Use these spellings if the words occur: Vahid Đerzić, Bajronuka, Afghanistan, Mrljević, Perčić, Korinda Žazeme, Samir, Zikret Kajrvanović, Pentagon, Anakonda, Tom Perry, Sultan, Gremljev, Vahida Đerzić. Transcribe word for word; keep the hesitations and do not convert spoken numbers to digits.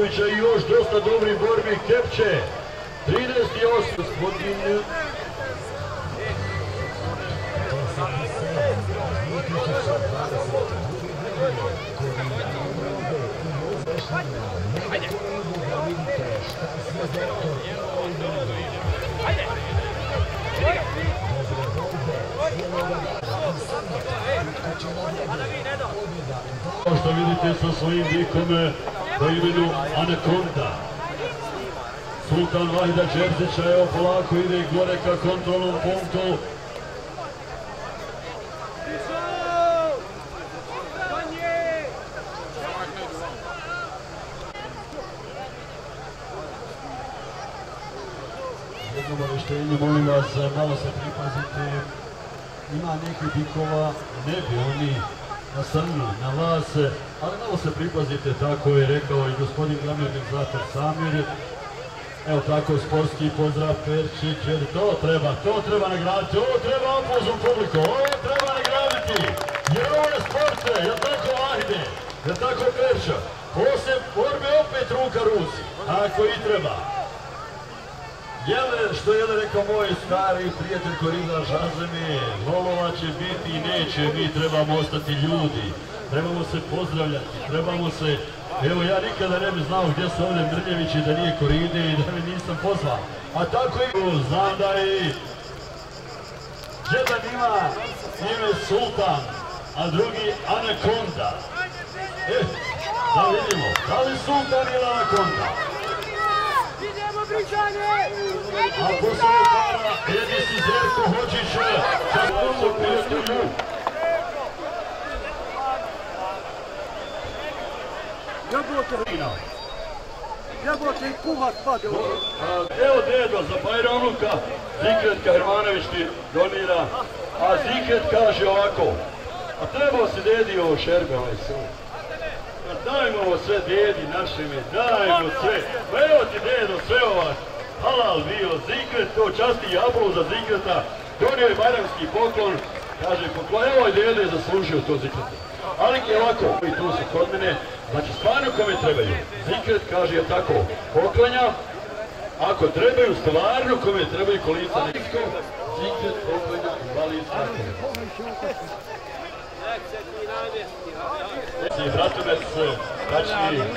I još dosta dobri borbi Kepče. trideset osam. Gospodin... Kao što vidite sa svojim vikome po imenu Anakonda, Sultan Vahida Đerzića, evo polako ide i gore ka kontrolnom punktu. Obavještenje, molim vas, malo se pripazite, ima nekih bikova, ne bi oni nasrnuli na vas, ali malo se pripazite, tako je rekao i gospodin Gremljev zater Samir. Evo tako, sportski pozdrav Perčić, jer to treba, to treba nagraditi, ovo treba aplauzom publiku, ovo treba nagraditi, jer ovo je sport, jel tako Vahide, jel tako Perča, posle borbe opet ruka ruci, ako i treba. Jel, što je rekao moj stari prijatelj Korinda Žazeme, golova će biti i neće, mi trebamo ostati ljudi, trebamo se pozdravljati, trebamo se, evo ja nikada ne bi znao gdje su ovdje Mrljević i da nije Korinde i da mi nisam pozvao, a tako i znam da je jedan ima ime Sultan, a drugi Anakonda. E, da vidimo, da li Sultan ili Anakonda? A poslije para jedi si Zerko Hočića za prvom prijatelju. Jabote i kuhat padilo. Evo dedo za Bajronuka, Zikret Kajrvanović ti donira, a Zikret kaže ovako, a trebao si dedi ovo šerbe, ovaj sve. Dajmo ovo sve dedi našime, dajmo sve, pa evo ti dedo sve ovak, halal bio, Zikret, to časti aplauz za Zikreta, donio je bajramski poklon, kaže poklon, evo je dede zaslužio to Zikreta, ali je ovako, i tu su kod mene, znači stvarno kome trebaju, Zikret kaže je tako, poklanja, ako trebaju stvarno kome trebaju kolica nekako, Zikret poklanja i balica. Bratovec, tačnije